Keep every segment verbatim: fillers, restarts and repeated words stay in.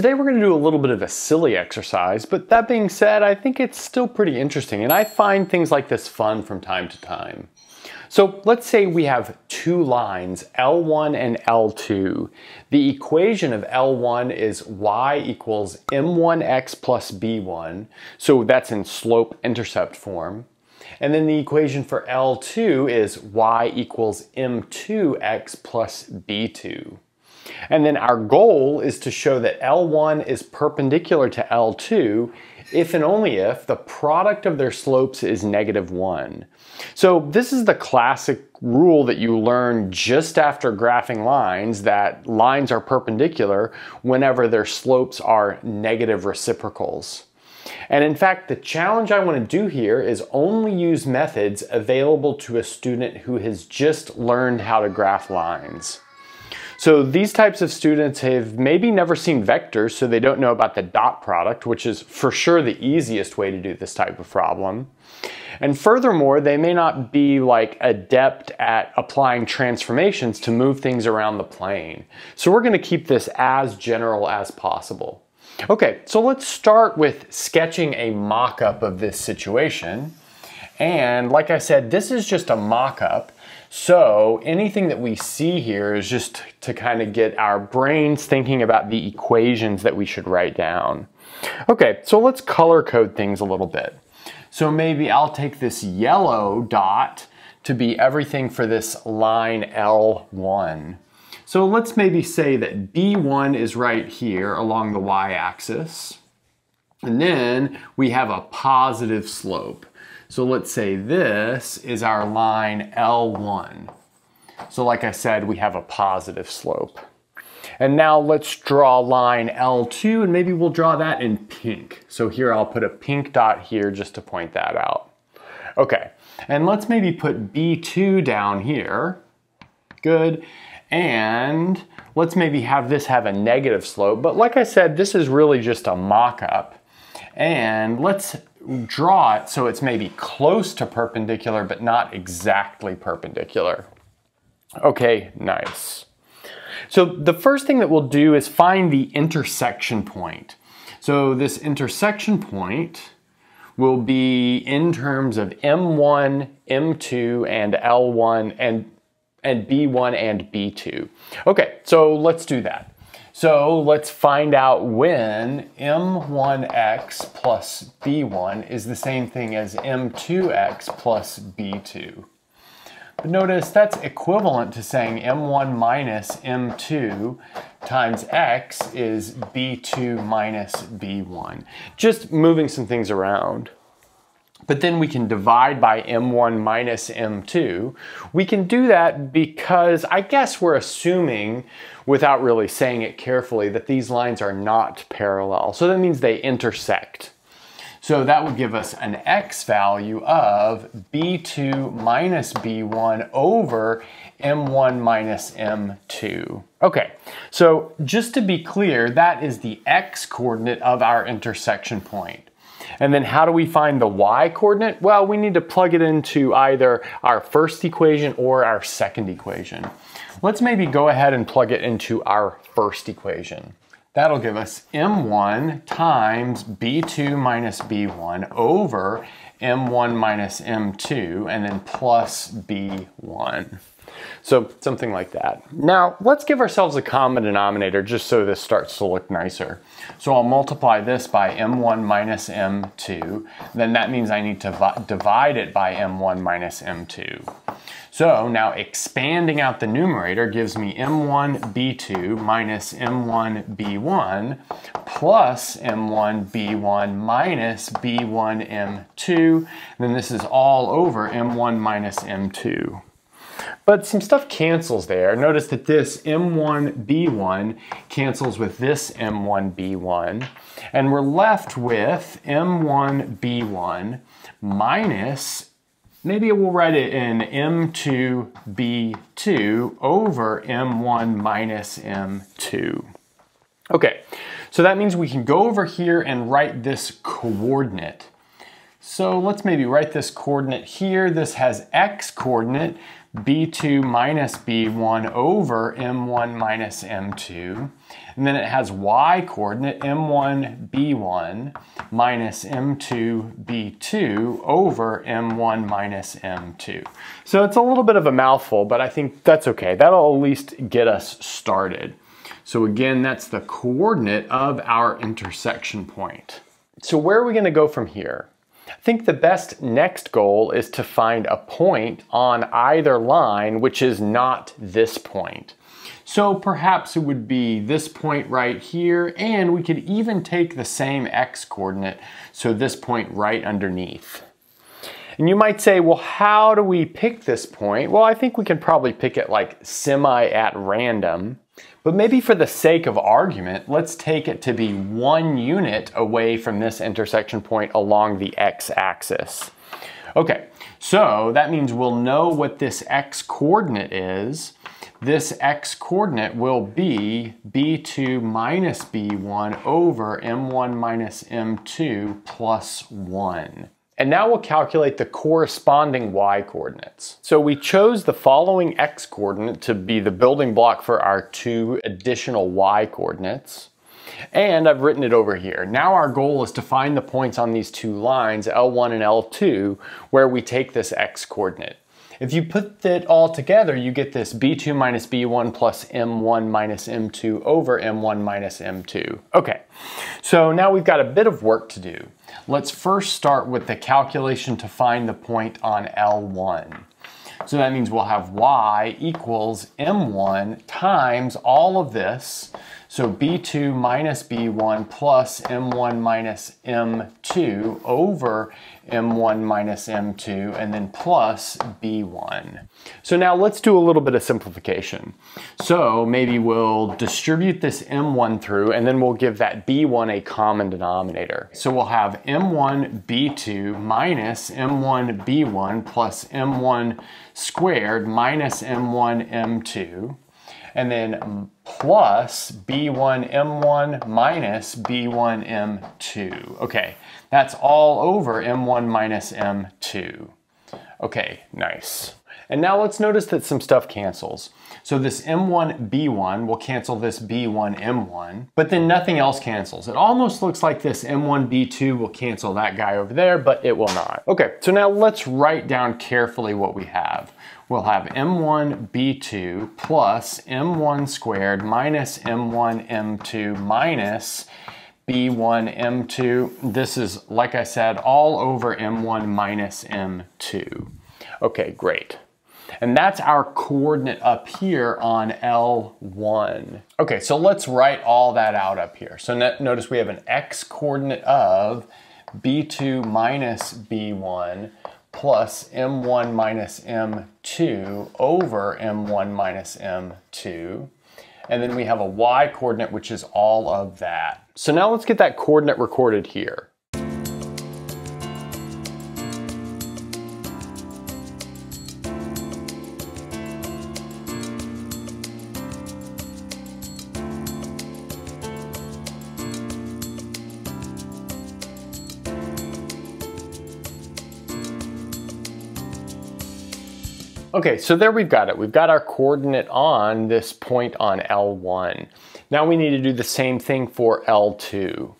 Today we're going to do a little bit of a silly exercise, but that being said, I think it's still pretty interesting, and I find things like this fun from time to time. So let's say we have two lines, L one and L two. The equation of L one is y equals m one x plus b one, so that's in slope-intercept form. And then the equation for L two is y equals m two x plus b two. And then our goal is to show that L one is perpendicular to L two if and only if the product of their slopes is negative one. So this is the classic rule that you learn just after graphing lines, that lines are perpendicular whenever their slopes are negative reciprocals. And in fact, the challenge I want to do here is only use methods available to a student who has just learned how to graph lines. So these types of students have maybe never seen vectors, so they don't know about the dot product, which is for sure the easiest way to do this type of problem. And furthermore, they may not be like adept at applying transformations to move things around the plane. So we're going to keep this as general as possible. Okay, so let's start with sketching a mock-up of this situation. And like I said, this is just a mock-up. So anything that we see here is just to kind of get our brains thinking about the equations that we should write down. Okay, so let's color code things a little bit. So maybe I'll take this yellow dot to be everything for this line L one. So let's maybe say that B one is right here along the y-axis. And then we have a positive slope. So let's say this is our line L one. So like I said, we have a positive slope. And now let's draw line L two, and maybe we'll draw that in pink. So here I'll put a pink dot here just to point that out. Okay, and let's maybe put B two down here. Good. And let's maybe have this have a negative slope. But like I said, this is really just a mock-up. And let's draw it so it's maybe close to perpendicular, but not exactly perpendicular. Okay, nice. So the first thing that we'll do is find the intersection point. So this intersection point will be in terms of M one, M two, and L one, and, and B one and B two. Okay, so let's do that. So let's find out when m one x plus b one is the same thing as m two x plus b two. But notice that's equivalent to saying m one minus m two times x is b two minus b one. Just moving some things around. But then we can divide by m one minus m two. We can do that because I guess we're assuming, without really saying it carefully, that these lines are not parallel. So that means they intersect. So that would give us an x value of b two minus b one over m one minus m two. Okay, so just to be clear, that is the x coordinate of our intersection point. And then how do we find the y-coordinate? Well, we need to plug it into either our first equation or our second equation. Let's maybe go ahead and plug it into our first equation. That'll give us m one times b two minus b one over m one minus m two, and then plus b one. So something like that. Now, let's give ourselves a common denominator just so this starts to look nicer. So I'll multiply this by m one minus m two. Then that means I need to divide it by m one minus m two. So now expanding out the numerator gives me m one b two minus m one b one plus m one b one minus b one m two. And then this is all over m one minus m two. But some stuff cancels there. Notice that this m one b one cancels with this m one b one, and we're left with m one b one minus, maybe we'll write it in m two b two over m one minus m two. Okay, so that means we can go over here and write this coordinate. So let's maybe write this coordinate here. This has x coordinate. b two minus b one over m one minus m two. And then it has y coordinate m one, b one minus m two, b two over m one minus m two. So it's a little bit of a mouthful, but I think that's okay. That'll at least get us started. So again, that's the coordinate of our intersection point. So where are we going to go from here? I think the best next goal is to find a point on either line which is not this point. So perhaps it would be this point right here, and we could even take the same x-coordinate, so this point right underneath. And you might say, well, how do we pick this point? Well, I think we can probably pick it like semi at random, but maybe for the sake of argument, let's take it to be one unit away from this intersection point along the x-axis. Okay, so that means we'll know what this x-coordinate is. This x-coordinate will be b two minus b one over m one minus m two plus one. And now we'll calculate the corresponding y-coordinates. So we chose the following x-coordinate to be the building block for our two additional y-coordinates. And I've written it over here. Now our goal is to find the points on these two lines, L one and L two, where we take this x-coordinate. If you put it all together, you get this b two minus b one plus m one minus m two over m one minus m two. Okay, so now we've got a bit of work to do. Let's first start with the calculation to find the point on L one. So that means we'll have y equals m one times all of this, so b two minus b one plus m one minus m two over m one minus m two, and then plus b one. So now let's do a little bit of simplification. So maybe we'll distribute this m one through, and then we'll give that b one a common denominator. So we'll have m one b two minus m one b one plus m one squared minus m one m two, and then plus b one m one minus b one m two. Okay, that's all over m one minus m two. Okay, nice. And now let's notice that some stuff cancels. So this m one b one will cancel this b one m one, but then nothing else cancels. It almost looks like this m one b two will cancel that guy over there, but it will not. Okay, so now let's write down carefully what we have. We'll have m one b two plus m one squared minus m one m two minus b one m two. This is, like I said, all over m one minus m two. Okay, great. And that's our coordinate up here on L one. Okay, so let's write all that out up here. So notice we have an x coordinate of b two minus b one plus m one minus m two over m one minus m two. And then we have a y coordinate, which is all of that. So now let's get that coordinate recorded here. Okay, so there we've got it. We've got our coordinate on this point on L one. Now we need to do the same thing for L two.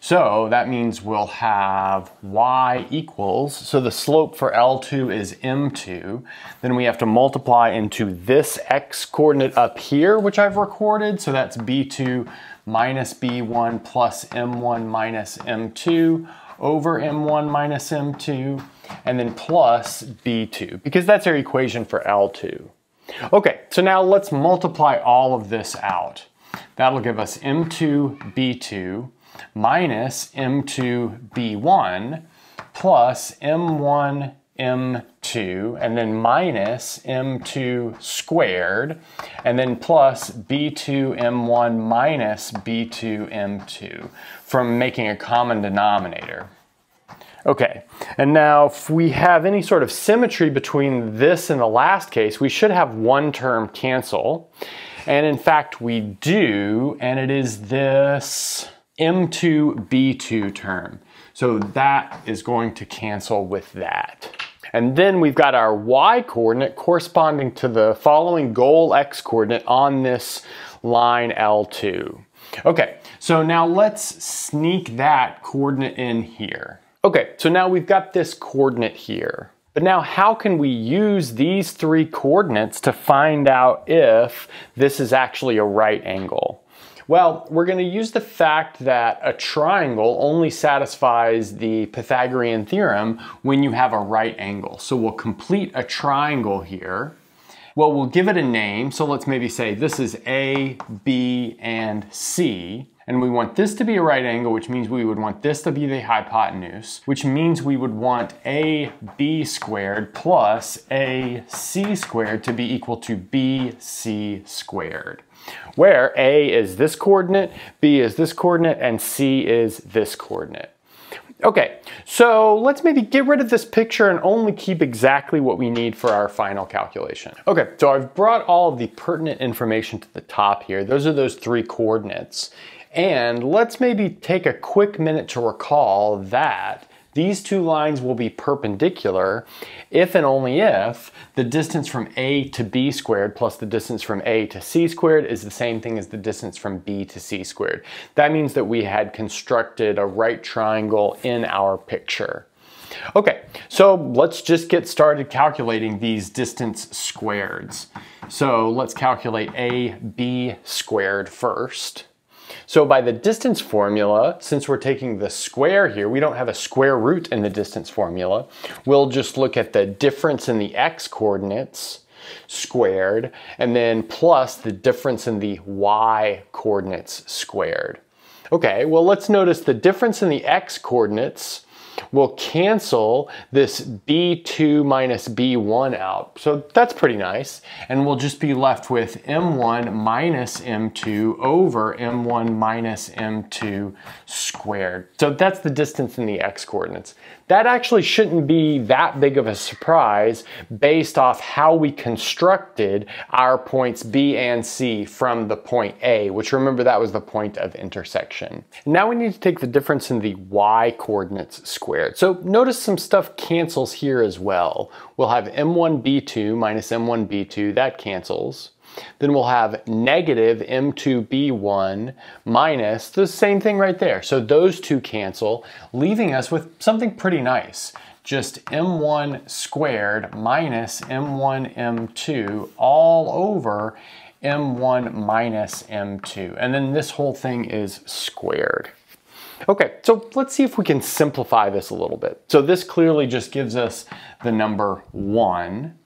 So that means we'll have y equals, so the slope for L two is m two. Then we have to multiply into this x coordinate up here, which I've recorded. So that's b two minus b one plus m one minus m two over m one minus m two, and then plus b two, because that's our equation for L two. Okay, so now let's multiply all of this out. That'll give us m two b two minus m two b one plus m one m two, and then minus m two squared, and then plus b two m one minus b two m two, from making a common denominator. Okay, and now if we have any sort of symmetry between this and the last case, we should have one term cancel. And in fact, we do, and it is this m two b two term. So that is going to cancel with that. And then we've got our Y coordinate corresponding to the following goal X coordinate on this line L two. Okay, so now let's sneak that coordinate in here. Okay, so now we've got this coordinate here. But now how can we use these three coordinates to find out if this is actually a right angle? Well, we're going to use the fact that a triangle only satisfies the Pythagorean theorem when you have a right angle. So we'll complete a triangle here. Well, we'll give it a name. So let's maybe say this is A, B, and C. And we want this to be a right angle, which means we would want this to be the hypotenuse, which means we would want A B squared plus A C squared to be equal to B C squared, where A is this coordinate, B is this coordinate, and C is this coordinate. Okay, so let's maybe get rid of this picture and only keep exactly what we need for our final calculation. Okay, so I've brought all of the pertinent information to the top here. Those are those three coordinates. And let's maybe take a quick minute to recall that these two lines will be perpendicular if and only if the distance from A to B squared plus the distance from A to C squared is the same thing as the distance from B to C squared. That means that we had constructed a right triangle in our picture. Okay, so let's just get started calculating these distance squareds. So let's calculate A B squared first. So by the distance formula, since we're taking the square here, we don't have a square root in the distance formula. We'll just look at the difference in the x coordinates squared, and then plus the difference in the y coordinates squared. Okay, well let's notice the difference in the x coordinates will cancel this B two minus B one out. So that's pretty nice. And we'll just be left with M one minus M two over M one minus M two squared. So that's the distance in the x coordinates. That actually shouldn't be that big of a surprise based off how we constructed our points B and C from the point A, which remember that was the point of intersection. Now we need to take the difference in the y coordinates squared. So notice some stuff cancels here as well. We'll have M one B two minus M one B two, that cancels. Then we'll have negative M two B one minus the same thing right there. So those two cancel, leaving us with something pretty nice. Just M one squared minus M one M two all over M one minus M two. And then this whole thing is squared. Okay, so let's see if we can simplify this a little bit. So this clearly just gives us the number one.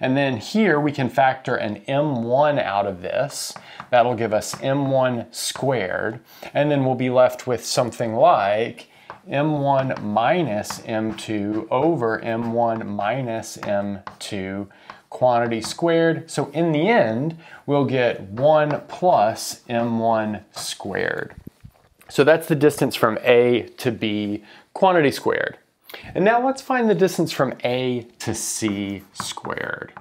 And then here we can factor an M one out of this. That'll give us M one squared. And then we'll be left with something like M one minus M two over M one minus M two quantity squared. So in the end, we'll get one plus M one squared. So that's the distance from A to B quantity squared. And now let's find the distance from A to C squared.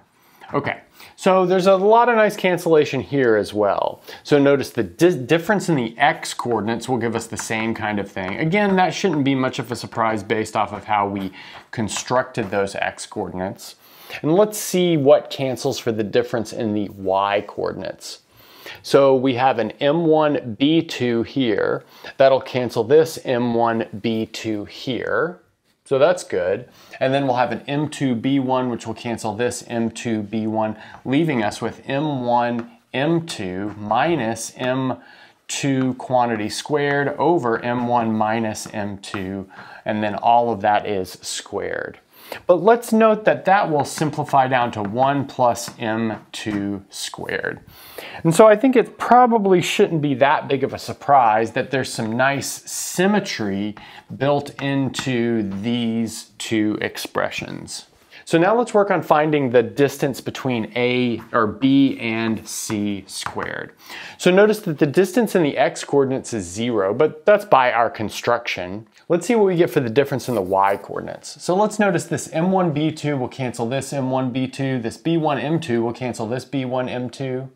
Okay, so there's a lot of nice cancellation here as well. So notice the di- difference in the x coordinates will give us the same kind of thing. Again, that shouldn't be much of a surprise based off of how we constructed those x coordinates. And let's see what cancels for the difference in the y coordinates. So we have an M one B two here. That'll cancel this M one B two here. So that's good. And then we'll have an M two B one, which will cancel this M two B one, leaving us with M one M two minus M two quantity squared over M one minus M two, and then all of that is squared. But let's note that that will simplify down to one plus M two squared. And so I think it probably shouldn't be that big of a surprise that there's some nice symmetry built into these two expressions. So now let's work on finding the distance between A or B and C squared. So notice that the distance in the x coordinates is zero, but that's by our construction. Let's see what we get for the difference in the y coordinates. So let's notice this M one B two will cancel this M one B two, this B one M two will cancel this B one M two.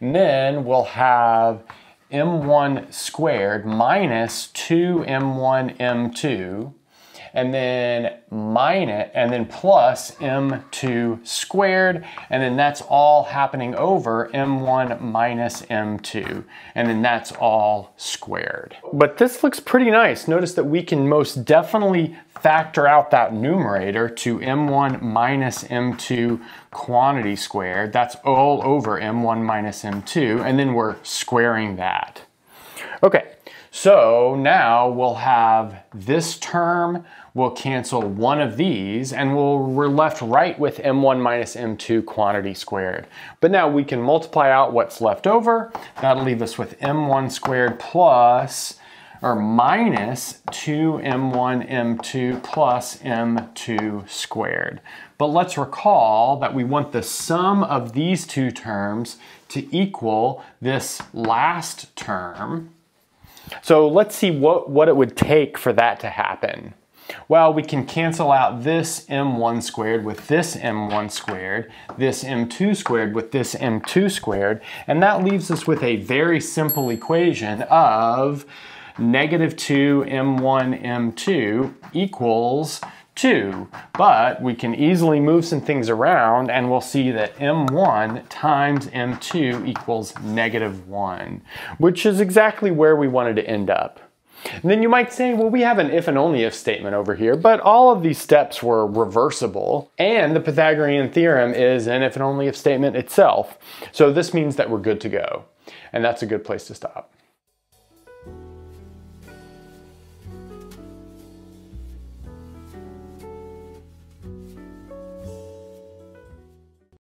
And then we'll have M one squared minus two M one M two. and then minus, and then plus m two squared, and then that's all happening over m one minus m two, and then that's all squared. But this looks pretty nice. Notice that we can most definitely factor out that numerator to m one minus m two quantity squared. That's all over m one minus m two, and then we're squaring that. Okay, so now we'll have this term, we'll cancel one of these, and we'll, we're left right with m one minus m two quantity squared. But now we can multiply out what's left over. That'll leave us with m one squared plus, or minus two m one m two plus m two squared. But let's recall that we want the sum of these two terms to equal this last term. So let's see what, what it would take for that to happen. Well, we can cancel out this m one squared with this m one squared, this m two squared with this m two squared, and that leaves us with a very simple equation of negative two m one m two equals two, but we can easily move some things around and we'll see that m one times m two equals negative one, which is exactly where we wanted to end up. And then you might say, well, we have an if and only if statement over here, but all of these steps were reversible, and the Pythagorean theorem is an if and only if statement itself. So this means that we're good to go, and that's a good place to stop.